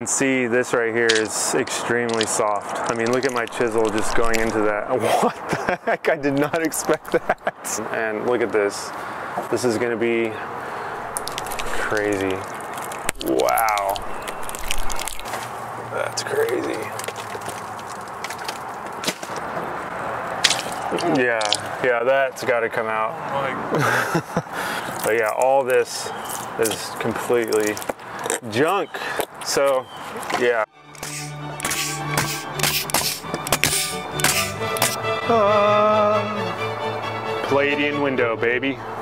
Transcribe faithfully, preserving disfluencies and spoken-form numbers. You can see this right here is extremely soft. I mean, look at my chisel just going into that. What the heck? I did not expect that. And look at this. This is gonna be crazy. Wow. That's crazy. Yeah, yeah, that's gotta come out. But yeah, all this is completely junk. So, yeah. Uh, Palladian window, baby.